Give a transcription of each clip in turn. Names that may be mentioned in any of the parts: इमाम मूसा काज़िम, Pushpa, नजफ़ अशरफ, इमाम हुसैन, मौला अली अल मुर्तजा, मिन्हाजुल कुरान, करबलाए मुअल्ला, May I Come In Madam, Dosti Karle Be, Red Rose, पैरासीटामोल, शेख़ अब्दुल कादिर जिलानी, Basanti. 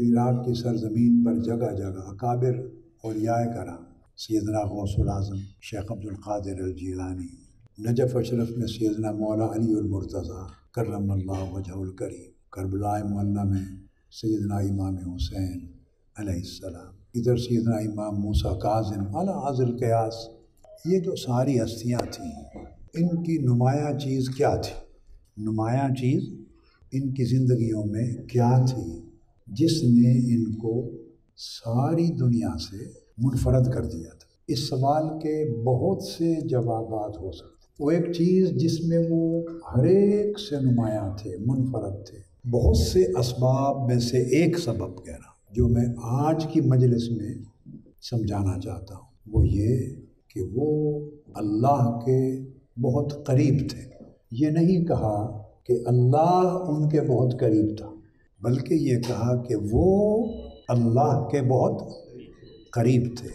Iraq की सरज़मीन पर जगह जगह अकाबिर और याए कराम, सैयदना गौसुल आज़म शेख़ अब्दुल कादिर जिलानी, नजफ़ अशरफ में सैयदना मौला अली अल मुर्तजा करमल्लाहु वजहुल करीम, करबलाए मुअल्ला में सैयदना इमाम हुसैन अलैहिस्सलाम, इधर सैयदना इमाम मूसा काज़िम अला आज़िल क़यास। ये जो सारी हस्तियाँ थीं, इनकी नुमाया चीज़ क्या थी? नुमाया चीज़ इनकी ज़िंदगियों में क्या थी जिसने इनको सारी दुनिया से मुनफरद कर दिया था? इस सवाल के बहुत से जवाबात हो सकते। वो एक चीज़ जिसमें वो हर एक से नुमाया थे, मुनफरद थे, बहुत से असबाब में से एक सबब कहना जो मैं आज की मजलिस में समझाना चाहता हूँ, वो ये कि वो अल्लाह के बहुत करीब थे। ये नहीं कहा कि अल्लाह उनके बहुत करीब था, बल्कि ये कहा कि वो अल्लाह के बहुत करीब थे।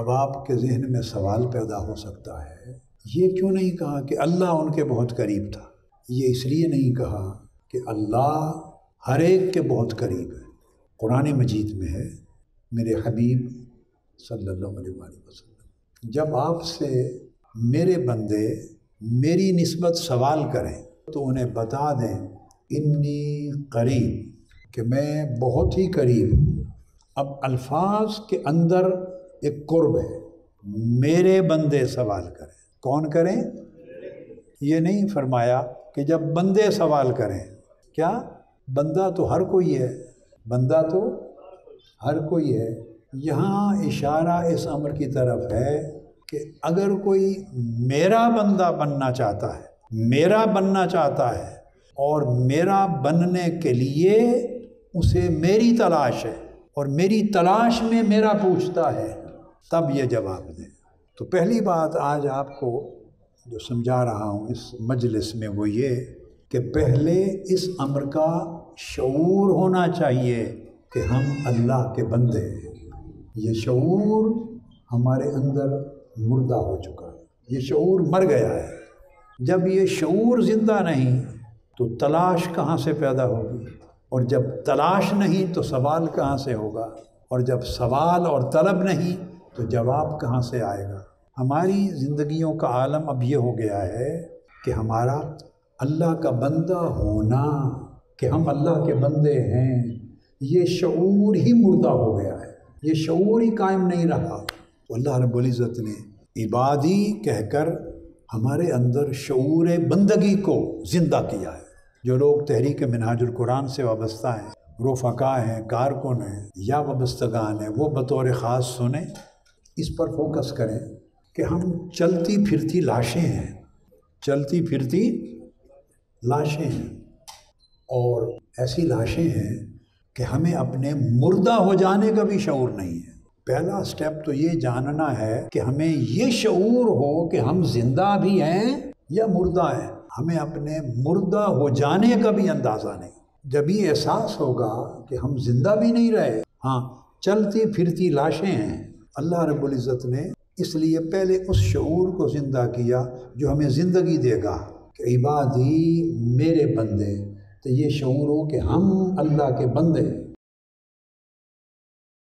अब आपके जहन में सवाल पैदा हो सकता है, ये क्यों नहीं कहा कि अल्लाह उनके बहुत करीब था? ये इसलिए नहीं कहा कि अल्लाह हर एक के बहुत करीब है। कुरान मजीद में है, मेरे हबीब सल्लल्लाहु अलैहि वसल्लम जब आपसे मेरे बंदे मेरी निस्बत सवाल करें तो उन्हें बता दें इन्नी करीब, कि मैं बहुत ही करीब हूँ। अब अल्फाज के अंदर एक कुर्ब है, मेरे बंदे सवाल करें, कौन करें? ये नहीं फरमाया कि जब बंदे सवाल करें। क्या बंदा तो हर कोई है, बंदा तो हर कोई है। यहाँ इशारा इस अमर की तरफ है कि अगर कोई मेरा बंदा बनना चाहता है, मेरा बनना चाहता है और मेरा बनने के लिए उसे मेरी तलाश है और मेरी तलाश में मेरा पूछता है, तब ये जवाब दें। तो पहली बात आज आपको जो समझा रहा हूँ इस मजलिस में वो ये कि पहले इस अमर का शऊर होना चाहिए कि हम अल्लाह के बंदे हैं। ये शऊर हमारे अंदर मुर्दा हो चुका है, ये शऊर मर गया है। जब ये शऊर ज़िंदा नहीं तो तलाश कहाँ से पैदा होगी, और जब तलाश नहीं तो सवाल कहाँ से होगा, और जब सवाल और तलब नहीं तो जवाब कहाँ से आएगा? हमारी ज़िंदगियों का आलम अब ये हो गया है कि हमारा अल्लाह का बंदा होना, कि हम अल्लाह के बंदे हैं, ये शऊर ही मुर्दा हो गया है, ये शऊर ही कायम नहीं रहा। तो अल्लाह रब्बुल इज़्ज़त ने इबादी कहकर हमारे अंदर शऊर बंदगी को ज़िंदा किया है। जो लोग तहरीक मिन्हाजुल कुरान से वाबस्ता हैं, रोफका हैं, कारकुन हैं या वाबस्तगान हैं, वो बतौर ख़ास सुने, इस पर फोकस करें कि हम चलती फिरती लाशें हैं, चलती फिरती लाशें हैं, और ऐसी लाशें हैं कि हमें अपने मुर्दा हो जाने का भी शऊर नहीं है। पहला स्टेप तो ये जानना है कि हमें ये शऊर हो कि हम जिंदा भी हैं या मुर्दा हैं। हमें अपने मुर्दा हो जाने का भी अंदाज़ा नहीं। जब ये एहसास होगा कि हम जिंदा भी नहीं रहे, हाँ, चलती फिरती लाशें हैं। अल्लाह रब्बुल इज़्ज़त ने इसलिए पहले उस शऊर को ज़िंदा किया जो हमें ज़िंदगी देगा कि इबादी मेरे बंदे, तो ये शऊर हो कि हम अल्लाह के बंदे।